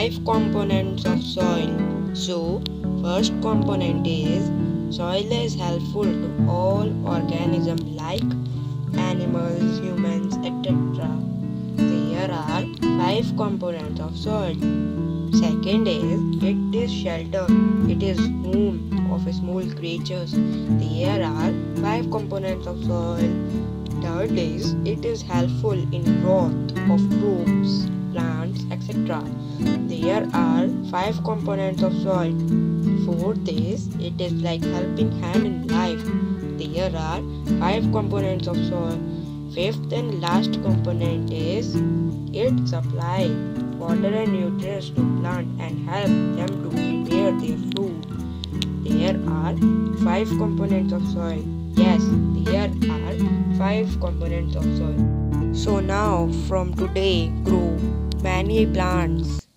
five components of soil. So, first component is soil is helpful to all organisms like animals, humans, etc. There are five components of soil. Second is it is shelter. It is home of small creatures. There are five components of soil. Third is it is helpful in growth of crops, plants, etc. There are five components of soil. Fourth is it is like helping hand in life. There are five components of soil. Fifth and last component is it supply water and nutrients to plant and help them to prepare their food. There are five components of soil. Yes, there are five components of soil. So now from today grow many plants.